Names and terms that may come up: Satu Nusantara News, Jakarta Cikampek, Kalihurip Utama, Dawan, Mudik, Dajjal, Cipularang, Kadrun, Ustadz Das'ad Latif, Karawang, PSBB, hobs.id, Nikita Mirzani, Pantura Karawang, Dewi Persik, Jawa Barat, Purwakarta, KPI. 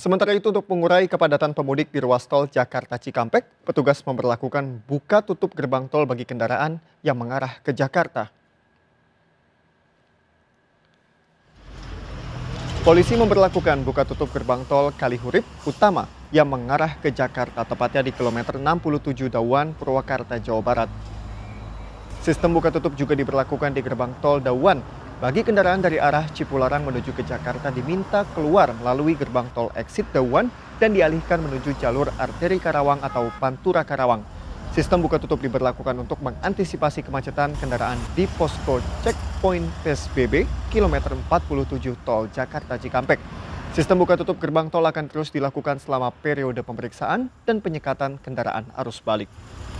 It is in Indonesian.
Sementara itu untuk mengurai kepadatan pemudik di ruas tol Jakarta Cikampek, petugas memberlakukan buka tutup gerbang tol bagi kendaraan yang mengarah ke Jakarta. Polisi memberlakukan buka tutup gerbang tol Kalihurip Utama yang mengarah ke Jakarta, tepatnya di kilometer 67 Dawan, Purwakarta, Jawa Barat. Sistem buka tutup juga diberlakukan di gerbang tol Dawan. Bagi kendaraan dari arah Cipularang menuju ke Jakarta diminta keluar melalui gerbang tol exit Dawan dan dialihkan menuju jalur arteri Karawang atau Pantura Karawang. Sistem buka tutup diberlakukan untuk mengantisipasi kemacetan kendaraan di posko checkpoint PSBB kilometer 47 tol Jakarta Cikampek. Sistem buka tutup gerbang tol akan terus dilakukan selama periode pemeriksaan dan penyekatan kendaraan arus balik.